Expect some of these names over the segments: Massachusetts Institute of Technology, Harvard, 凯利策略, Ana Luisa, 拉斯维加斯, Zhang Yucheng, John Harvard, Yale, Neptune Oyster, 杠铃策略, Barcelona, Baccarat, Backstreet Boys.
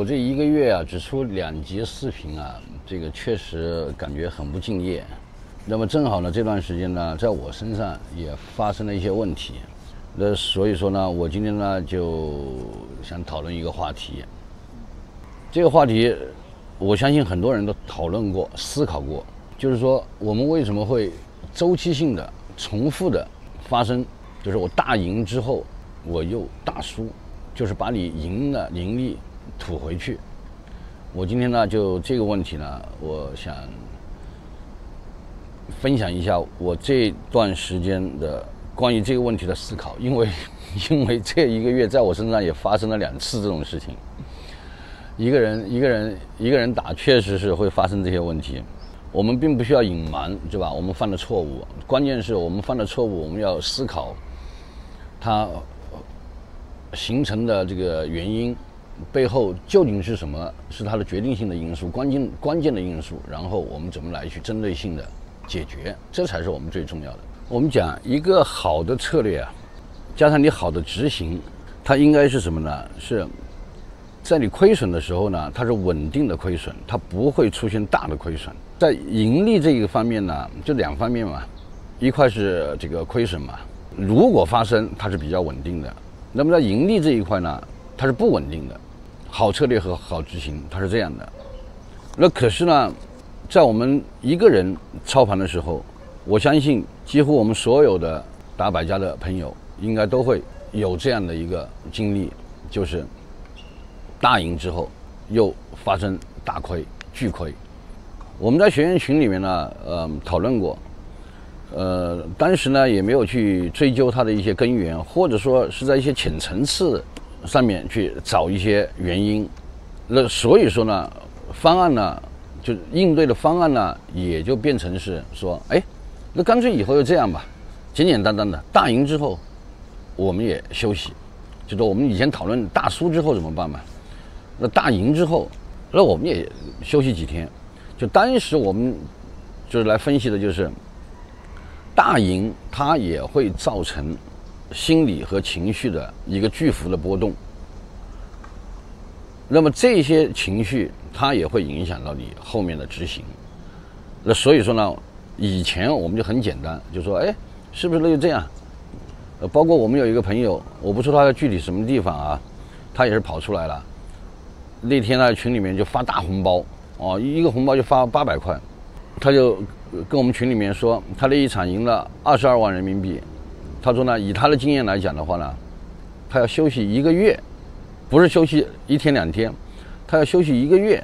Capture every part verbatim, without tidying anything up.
我这一个月啊，只出两集视频啊，这个确实感觉很不敬业。那么正好呢，这段时间呢，在我身上也发生了一些问题。那所以说呢，我今天呢就想讨论一个话题。这个话题，我相信很多人都讨论过、思考过，就是说我们为什么会周期性的、重复的发生，就是我大赢之后我又大输。 就是把你赢了盈利吐回去。我今天呢，就这个问题呢，我想分享一下我这段时间的关于这个问题的思考，因为因为这一个月在我身上也发生了两次这种事情。一个人一个人一个人打，确实是会发生这些问题。我们并不需要隐瞒，对吧？我们犯的错误，关键是我们犯的错误，我们要思考它 形成的这个原因背后究竟是什么？是它的决定性的因素、关键关键的因素，然后我们怎么来去针对性的解决，这才是我们最重要的。我们讲一个好的策略啊，加上你好的执行，它应该是什么呢？是在你亏损的时候呢，它是稳定的亏损，它不会出现大的亏损。在盈利这一个方面呢，就两方面嘛，一块是这个亏损嘛，如果发生，它是比较稳定的。 那么在盈利这一块呢，它是不稳定的，好策略和好执行它是这样的。那可是呢，在我们一个人操盘的时候，我相信几乎我们所有的打百家的朋友应该都会有这样的一个经历，就是大赢之后又发生大亏、巨亏。我们在学员群里面呢，呃，讨论过。 呃，当时呢也没有去追究它的一些根源，或者说是在一些浅层次上面去找一些原因。那所以说呢，方案呢，就应对的方案呢，也就变成是说，哎，那干脆以后就这样吧，简简单单的。大赢之后，我们也休息，就说我们以前讨论大输之后怎么办嘛，那大赢之后，那我们也休息几天。就当时我们就是来分析的就是。 大赢，它也会造成心理和情绪的一个巨幅的波动。那么这些情绪，它也会影响到你后面的执行。那所以说呢，以前我们就很简单，就说，哎，是不是那就这样？呃，包括我们有一个朋友，我不说他在具体什么地方啊，他也是跑出来了。那天呢，群里面就发大红包，哦，一个红包就发八百块，他就 跟我们群里面说，他那一场赢了二十二万人民币。他说呢，以他的经验来讲的话呢，他要休息一个月，不是休息一天两天，他要休息一个月。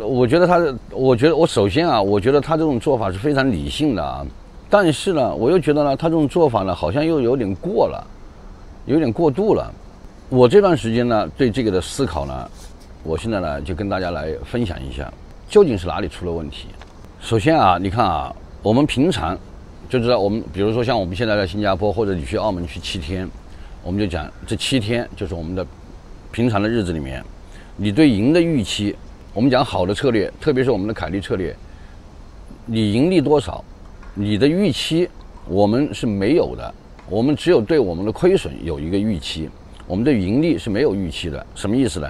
我觉得他，我觉得我首先啊，我觉得他这种做法是非常理性的啊。但是呢，我又觉得呢，他这种做法呢，好像又有点过了，有点过度了。我这段时间呢，对这个的思考呢，我现在呢就跟大家来分享一下，究竟是哪里出了问题。 首先啊，你看啊，我们平常就知道，我们比如说像我们现在在新加坡，或者你去澳门去七天，我们就讲这七天就是我们的平常的日子里面，你对赢的预期，我们讲好的策略，特别是我们的凯利策略，你盈利多少，你的预期我们是没有的，我们只有对我们的亏损有一个预期，我们对盈利是没有预期的。什么意思呢？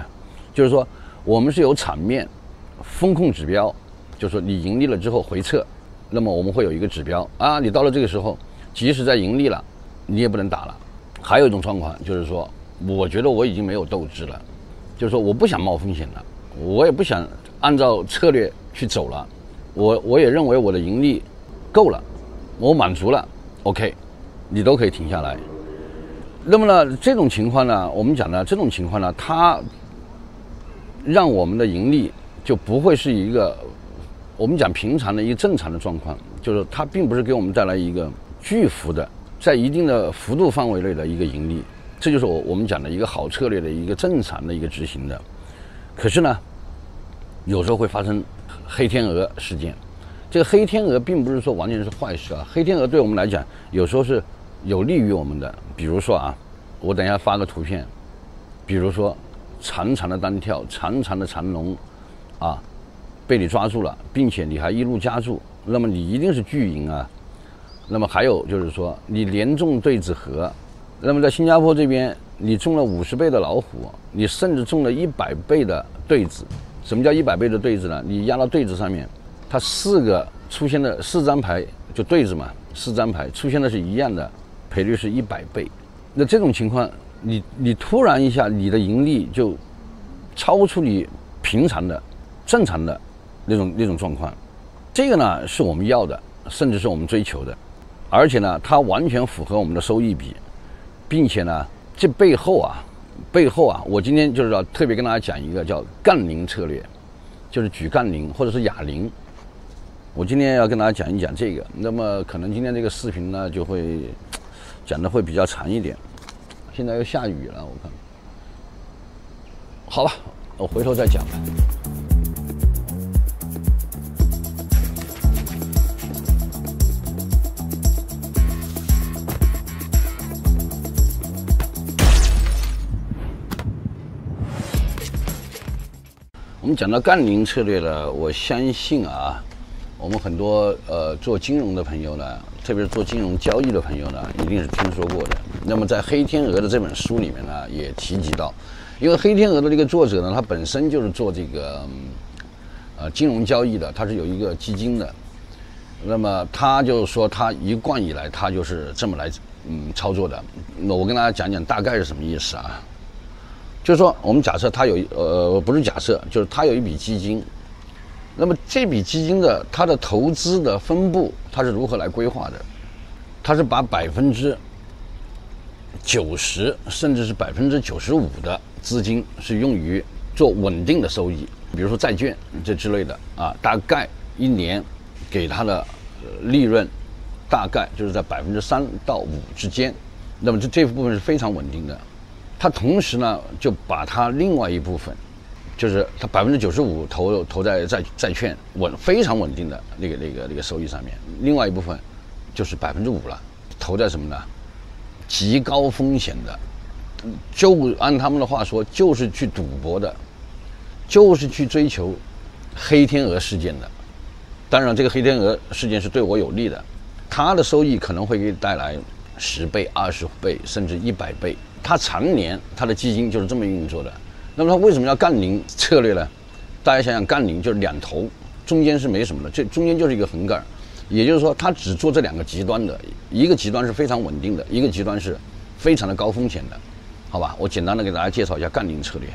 就是说我们是有场面、风控指标。 就是说你盈利了之后回撤，那么我们会有一个指标啊，你到了这个时候，即使在盈利了，你也不能打了。还有一种状况就是说，我觉得我已经没有斗志了，就是说我不想冒风险了，我也不想按照策略去走了，我我也认为我的盈利够了，我满足了 ，OK， 你都可以停下来。那么呢，这种情况呢，我们讲呢，这种情况呢，它让我们的盈利就不会是一个。 我们讲平常的一个正常的状况，就是它并不是给我们带来一个巨幅的，在一定的幅度范围内的一个盈利，这就是我我们讲的一个好策略的一个正常的一个执行的。可是呢，有时候会发生黑天鹅事件。这个黑天鹅并不是说完全是坏事啊，黑天鹅对我们来讲有时候是有利于我们的。比如说啊，我等一下发个图片，比如说长长的单跳，长长的长龙，啊。 被你抓住了，并且你还一路加注，那么你一定是巨赢啊。那么还有就是说，你连中对子合，那么在新加坡这边，你中了五十倍的老虎，你甚至中了一百倍的对子。什么叫一百倍的对子呢？你压到对子上面，它四个出现的四张牌就对子嘛，四张牌出现的是一样的赔率是一百倍。那这种情况，你你突然一下，你的盈利就超出你平常的、正常的那种那种状况。这个呢是我们要的，甚至是我们追求的，而且呢，它完全符合我们的收益比，并且呢。 这背后啊，背后啊，我今天就是要特别跟大家讲一个叫杠铃策略，就是举杠铃或者是哑铃。我今天要跟大家讲一讲这个，那么可能今天这个视频呢就会讲的会比较长一点。现在又下雨了，我看。好吧，我回头再讲吧。 我们讲到杠铃策略呢，我相信啊，我们很多呃做金融的朋友呢，特别是做金融交易的朋友呢，一定是听说过的。那么在《黑天鹅》的这本书里面呢，也提及到，因为《黑天鹅》的这个作者呢，他本身就是做这个、嗯、呃金融交易的，他是有一个基金的。那么他就说，他一贯以来他就是这么来嗯操作的。那我跟大家讲讲大概是什么意思啊？ 就是说，我们假设他有呃，不是假设，就是他有一笔基金，那么这笔基金的它的投资的分布，它是如何来规划的？它是把百分之九十，甚至是百分之九十五的资金是用于做稳定的收益，比如说债券这之类的啊，大概一年给它的利润大概就是在百分之三到五之间，那么这这部分是非常稳定的。 他同时呢，就把他另外一部分，就是他百分之九十五投投在债债券稳非常稳定的那个那个那个收益上面，另外一部分就是百分之五了，投在什么呢？极高风险的，就按他们的话说，就是去赌博的，就是去追求黑天鹅事件的。当然，这个黑天鹅事件是对我有利的，它的收益可能会给你带来十倍、二十倍，甚至一百倍。 他常年他的基金就是这么运作的，那么他为什么要杠铃策略呢？大家想想，杠铃就是两头，中间是没什么的，这中间就是一个横杠，也就是说他只做这两个极端的，一个极端是非常稳定的，一个极端是非常的高风险的，好吧？我简单的给大家介绍一下杠铃策略。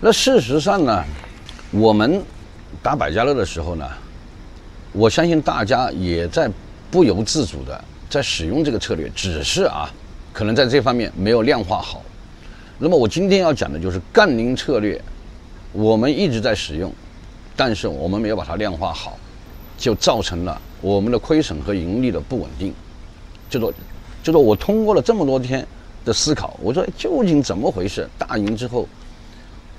那事实上呢，我们打百家乐的时候呢，我相信大家也在不由自主的在使用这个策略，只是啊。 可能在这方面没有量化好，那么我今天要讲的就是杠铃策略，我们一直在使用，但是我们没有把它量化好，就造成了我们的亏损和盈利的不稳定。就说，就说我通过了这么多天的思考，我说究竟怎么回事？大赢之后，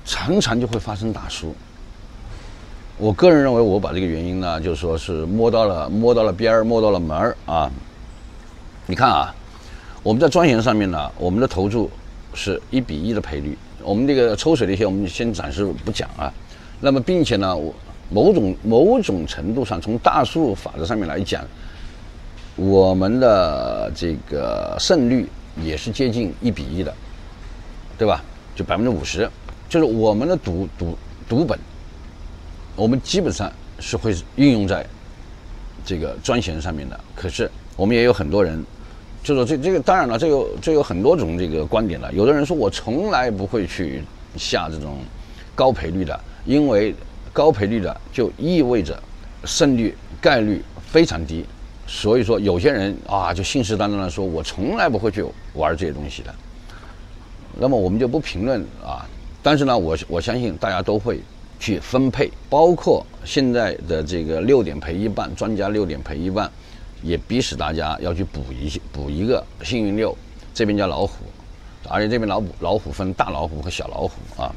常常就会发生大输。我个人认为，我把这个原因呢，就说是摸到了摸到了边儿，摸到了门儿啊。你看啊。 我们在庄闲上面呢，我们的投注是一比一的赔率。我们这个抽水那些，我们先暂时不讲啊。那么，并且呢，我某种某种程度上，从大数法则上面来讲，我们的这个胜率也是接近一比一的，对吧？就百分之五十，就是我们的赌赌赌本，我们基本上是会运用在这个庄闲上面的。可是，我们也有很多人。 就是这这个当然了，这有这有很多种这个观点了。有的人说我从来不会去下这种高赔率的，因为高赔率的就意味着胜率概率非常低。所以说有些人啊就信誓旦旦的说我从来不会去玩这些东西的。那么我们就不评论啊，但是呢，我我相信大家都会去分配，包括现在的这个六点赔一半，专家六点赔一半。 也逼使大家要去补一补一个幸运六，这边叫老虎，而且这边老虎老虎分大老虎和小老虎啊。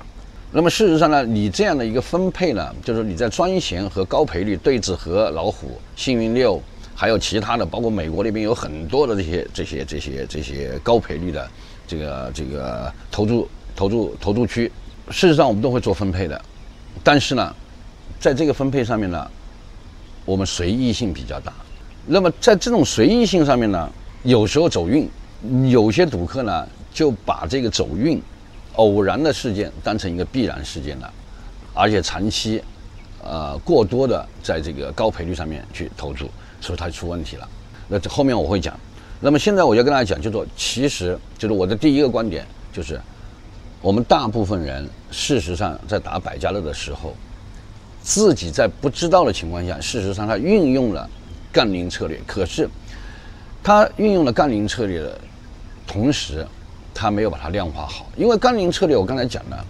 那么事实上呢，你这样的一个分配呢，就是你在专闲和高赔率对子和老虎、幸运六，还有其他的，包括美国那边有很多的这些这些这些这些高赔率的这个这个投注投注投注区，事实上我们都会做分配的，但是呢，在这个分配上面呢，我们随意性比较大。 那么在这种随意性上面呢，有时候走运，有些赌客呢就把这个走运、偶然的事件当成一个必然事件了，而且长期，呃，过多的在这个高赔率上面去投注，所以它出问题了。那后面我会讲。那么现在我要跟大家讲，就说其实就是我的第一个观点就是，我们大部分人事实上在打百家乐的时候，自己在不知道的情况下，事实上他运用了杠铃策略，可是他运用了杠铃策略的同时，他没有把它量化好，因为杠铃策略我刚才讲了，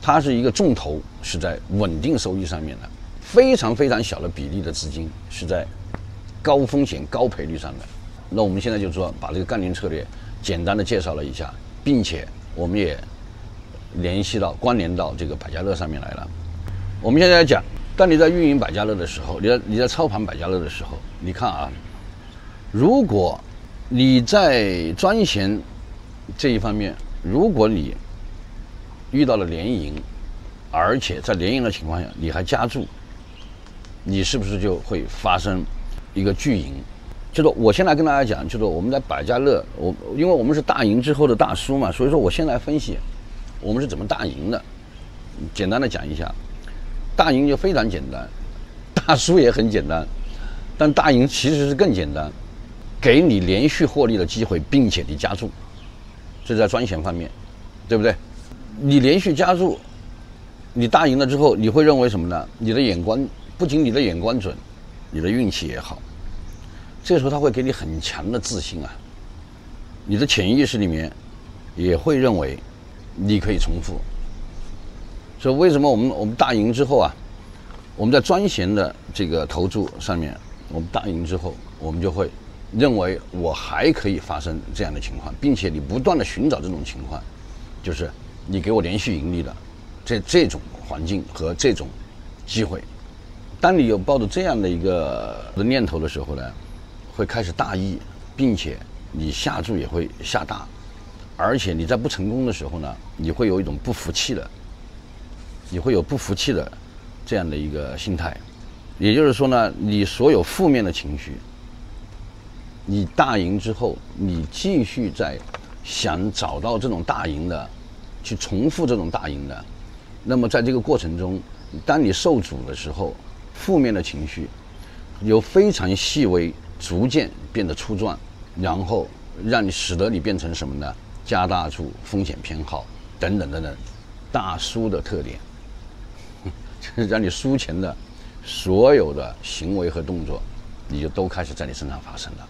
它是一个重头是在稳定收益上面的，非常非常小的比例的资金是在高风险高赔率上的。那我们现在就说把这个杠铃策略简单的介绍了一下，并且我们也联系到关联到这个百家乐上面来了。我们现在来讲，当你在运营百家乐的时候，你在你在操盘百家乐的时候，你看啊，如果你在专衔这一方面，如果你遇到了连赢，而且在连赢的情况下你还加注，你是不是就会发生一个巨赢？就是我先来跟大家讲，就是我们在百家乐，我因为我们是大赢之后的大输嘛，所以说我先来分析我们是怎么大赢的，简单的讲一下。大赢就非常简单，大输也很简单，但大赢其实是更简单，给你连续获利的机会，并且你加注，这是在专衔方面，对不对？你连续加注，你大赢了之后，你会认为什么呢？你的眼光，不仅你的眼光准，你的运气也好，这时候他会给你很强的自信啊，你的潜意识里面也会认为你可以重复。所以为什么我们我们大赢之后啊，我们在专衔的这个投注上面，我们大赢之后，我们就会认为我还可以发生这样的情况，并且你不断的寻找这种情况，就是你给我连续盈利的这这种环境和这种机会。当你有抱着这样的一个念头的时候呢，会开始大意，并且你下注也会下大，而且你在不成功的时候呢，你会有一种不服气的。你会有不服气的这样的一个心态，也就是说呢，你所有负面的情绪，你大赢之后，你继续在想找到这种大赢的，去重复这种大赢的，那么在这个过程中，当你受阻的时候，负面的情绪由非常细微逐渐变得粗壮，然后让你使得你变成什么呢？加大注、风险偏好等等等等，大输的特点。就是让你输钱的所有的行为和动作，你就都开始在你身上发生了。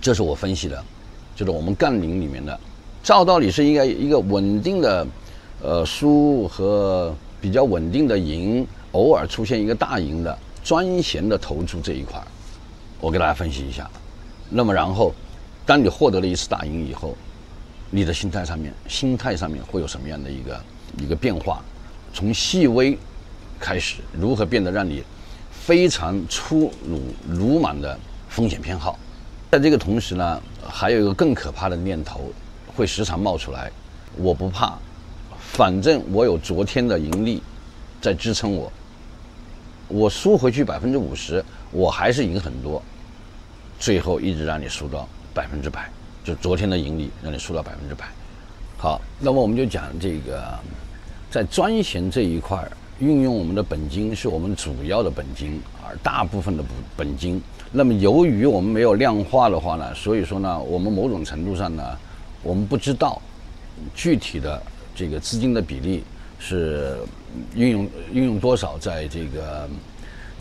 这是我分析的，就是我们杠铃里面的，照道理是应该一个稳定的呃输和比较稳定的赢，偶尔出现一个大赢的专衔的投注这一块，我给大家分析一下。那么然后当你获得了一次大赢以后，你的心态上面心态上面会有什么样的一个一个变化，从细微开始，如何变得让你非常粗鲁鲁莽的风险偏好。在这个同时呢，还有一个更可怕的念头会时常冒出来，我不怕，反正我有昨天的盈利在支撑我，我输回去百分之五十，我还是赢很多，最后一直让你输到百分之百，就昨天的盈利让你输到百分之百。好，那么我们就讲这个在专衔这一块运用我们的本金是我们主要的本金，而大部分的本金，那么由于我们没有量化的话呢，所以说呢，我们某种程度上呢，我们不知道具体的这个资金的比例是运用运用多少在这个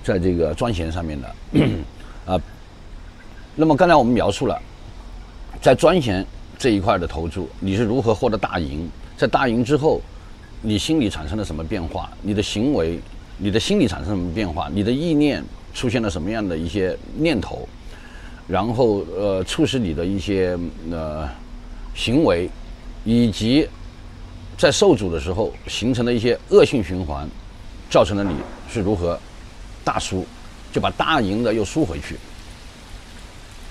在这个专衔上面的啊。那么刚才我们描述了在专衔这一块的投注，你是如何获得大赢？在大赢之后，你心里产生了什么变化？你的行为，你的心理产生什么变化？你的意念出现了什么样的一些念头？然后呃，促使你的一些呃行为，以及在受阻的时候形成的一些恶性循环，造成了你是如何大输，就把大赢的又输回去。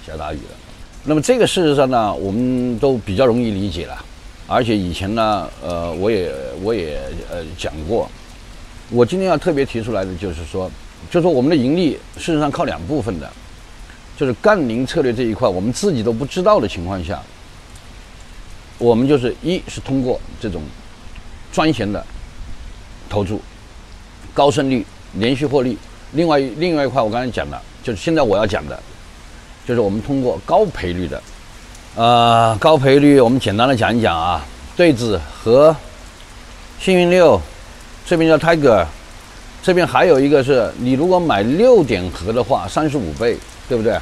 下大雨了。那么这个事实上呢，我们都比较容易理解了，而且以前呢，呃，我也我也呃讲过。我今天要特别提出来的就是说，就是说我们的盈利事实上靠两部分的，就是杠铃策略这一块我们自己都不知道的情况下，我们就是一是通过这种专项的投注，高胜率、连续获利。另外另外一块我刚才讲的，就是现在我要讲的，就是我们通过高赔率的，呃，高赔率我们简单的讲一讲啊，对子和幸运六，这边叫 Tiger， 这边还有一个是你如果买六点和的话，三十五倍，对不对？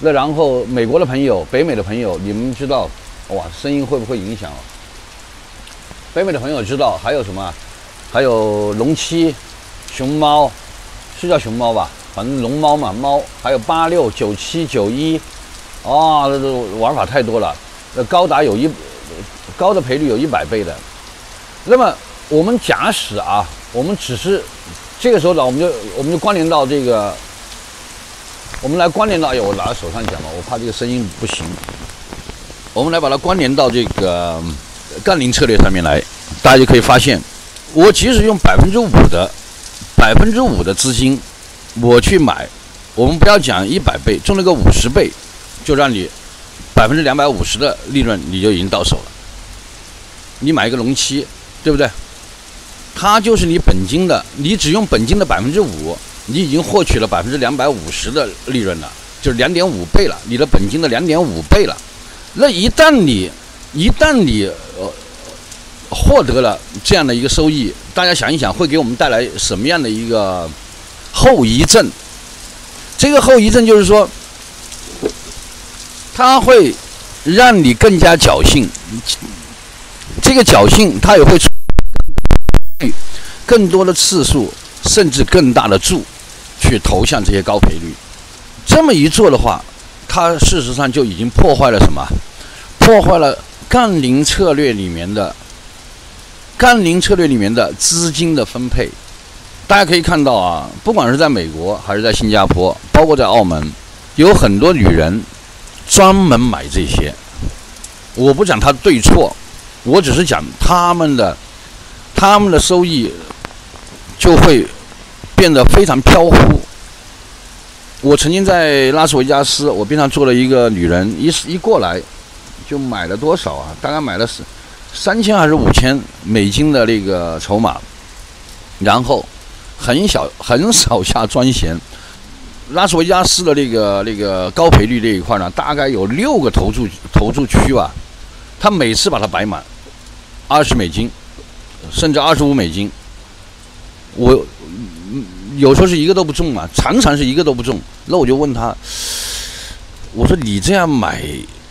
那然后美国的朋友、北美的朋友，你们知道，哇，声音会不会影响、哦？北美的朋友知道还有什么？还有龙七、熊猫，是叫熊猫吧？反正龙猫嘛，猫，还有八六、九七、九一，啊，这玩法太多了。那高达有一高的赔率有一百倍的。那么我们假使啊，我们只是这个时候呢，我们就我们就关联到这个。我们来关联到，哎呦，我拿在手上讲嘛，我怕这个声音不行。我们来把它关联到这个杠铃策略上面来，大家就可以发现，我即使用百分之五的百分之五的资金，我去买，我们不要讲一百倍，中了个五十倍，就让你百分之两百五十的利润你就已经到手了。你买一个龙七，对不对？它就是你本金的，你只用本金的百分之五。你已经获取了百分之两百五十的利润了，就是两点五倍了，你的本金的两点五倍了。那一旦你一旦你呃获得了这样的一个收益，大家想一想会给我们带来什么样的一个后遗症？这个后遗症就是说，它会让你更加侥幸，这个侥幸它也会出现更多的次数，甚至更大的注。去投向这些高赔率，这么一做的话，它事实上就已经破坏了什么？破坏了杠铃策略里面的杠铃策略里面的资金的分配。大家可以看到啊，不管是在美国还是在新加坡，包括在澳门，有很多女人专门买这些。我不讲它对错，我只是讲他们的他们的收益就会变得非常飘忽。我曾经在拉斯维加斯，我边上坐了一个女人，一一过来就买了多少啊？大概买了三三千还是五千美金的那个筹码，然后很小很少下专衔。拉斯维加斯的那个那个高赔率这一块呢，大概有六个投注投注区吧，他每次把它摆满二十美金，甚至二十五美金，我。有时候是一个都不中嘛，常常是一个都不中。那我就问他，我说你这样买，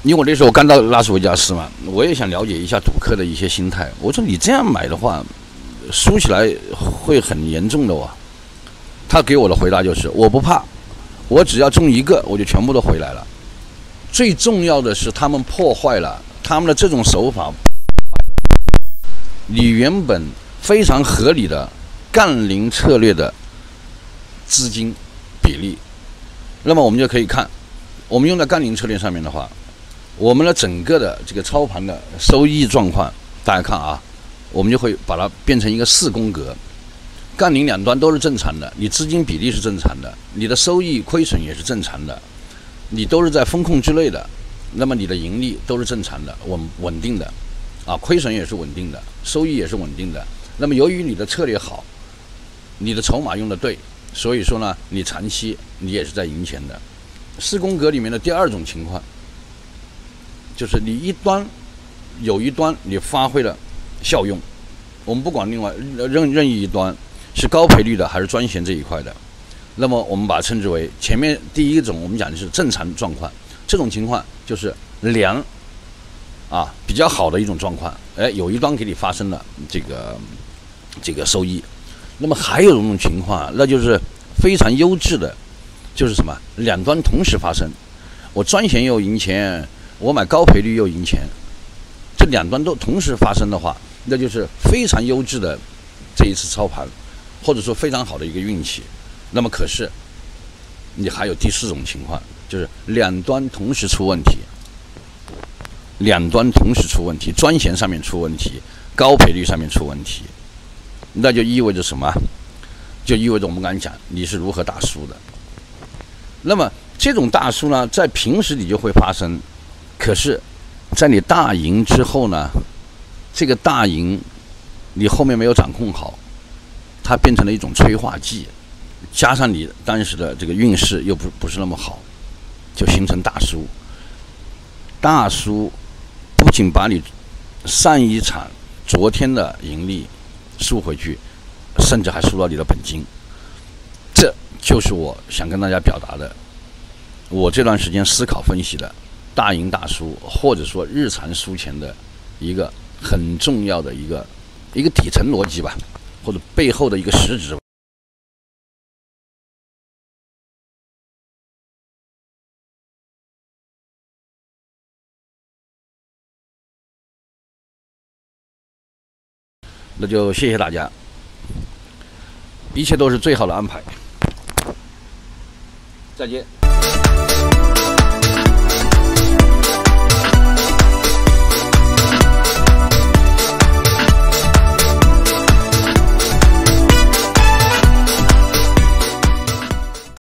因为我那时候刚到拉斯维加斯嘛，我也想了解一下赌客的一些心态。我说你这样买的话，输起来会很严重的哇。他给我的回答就是我不怕，我只要中一个我就全部都回来了。最重要的是他们破坏了他们的这种手法，你原本非常合理的杠铃策略的资金比例。那么我们就可以看，我们用在杠铃策略上面的话，我们的整个的这个操盘的收益状况，大家看啊，我们就会把它变成一个四宫格，杠铃两端都是正常的，你资金比例是正常的，你的收益亏损也是正常的，你都是在风控之内的，那么你的盈利都是正常的，稳稳定的啊，亏损也是稳定的，收益也是稳定的。那么由于你的策略好，你的筹码用的对，所以说呢，你长期你也是在赢钱的。四宫格里面的第二种情况，就是你一端有一端你发挥了效用，我们不管另外任任意一端是高赔率的还是专衔这一块的，那么我们把它称之为前面第一种我们讲的是正常状况，这种情况就是良啊比较好的一种状况，哎，有一端给你发生了这个这个收益。那么还有一种情况，那就是非常优质的，就是什么？两端同时发生，我专衔又赢钱，我买高赔率又赢钱，这两端都同时发生的话，那就是非常优质的这一次操盘，或者说非常好的一个运气。那么可是，你还有第四种情况，就是两端同时出问题，两端同时出问题，专衔上面出问题，高赔率上面出问题。那就意味着什么？就意味着我们刚才讲你是如何大输的。那么这种大输呢，在平时你就会发生，可是在你大赢之后呢，这个大赢你后面没有掌控好，它变成了一种催化剂，加上你当时的这个运势又不不是那么好，就形成大输。大输不仅把你上一场昨天的盈利输回去，甚至还输了你的本金。这就是我想跟大家表达的，我这段时间思考分析的大赢大输，或者说日常输钱的一个很重要的一个一个底层逻辑吧，或者背后的一个实质吧。那就谢谢大家，一切都是最好的安排。再见。